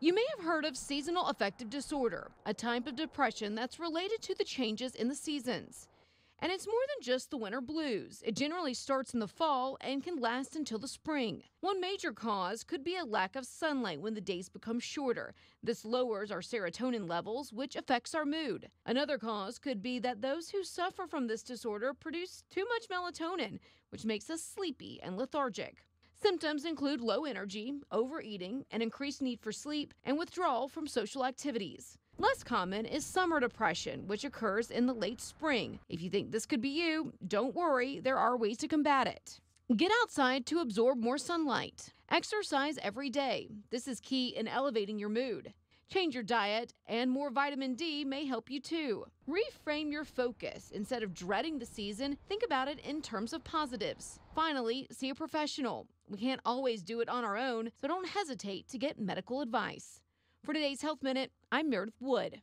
You may have heard of seasonal affective disorder, a type of depression that's related to the changes in the seasons. And it's more than just the winter blues. It generally starts in the fall and can last until the spring. One major cause could be a lack of sunlight when the days become shorter. This lowers our serotonin levels, which affects our mood. Another cause could be that those who suffer from this disorder produce too much melatonin, which makes us sleepy and lethargic. Symptoms include low energy, overeating, an increased need for sleep, and withdrawal from social activities. Less common is summer depression, which occurs in the late spring. If you think this could be you, don't worry, there are ways to combat it. Get outside to absorb more sunlight. Exercise every day. This is key in elevating your mood. Change your diet, and more vitamin D may help you too. Reframe your focus. Instead of dreading the season, think about it in terms of positives. Finally, see a professional. We can't always do it on our own, so don't hesitate to get medical advice. For today's Health Minute, I'm Meredith Wood.